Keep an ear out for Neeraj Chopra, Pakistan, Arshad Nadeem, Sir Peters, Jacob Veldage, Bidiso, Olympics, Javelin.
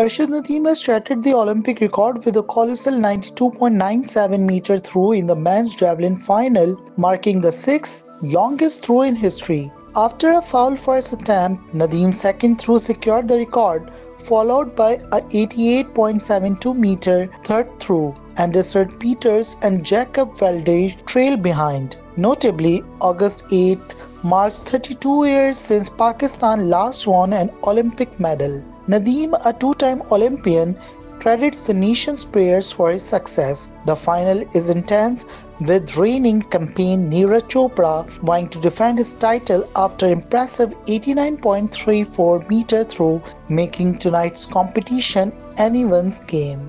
Arshad Nadeem has shattered the Olympic record with a colossal 92.97 meter throw in the men's javelin final, marking the sixth longest throw in history. After a foul first attempt, Nadeem's second throw secured the record, followed by a 88.72 meter third throw, and Sir Peters and Jacob Veldage trailed behind. Notably, August 8th marks 32 years since Pakistan last won an Olympic medal. Nadeem, a two-time Olympian, credits the nation's prayers for his success. The final is intense, with reigning champion Neeraj Chopra vying to defend his title after impressive 89.34 meter throw, making tonight's competition anyone's game.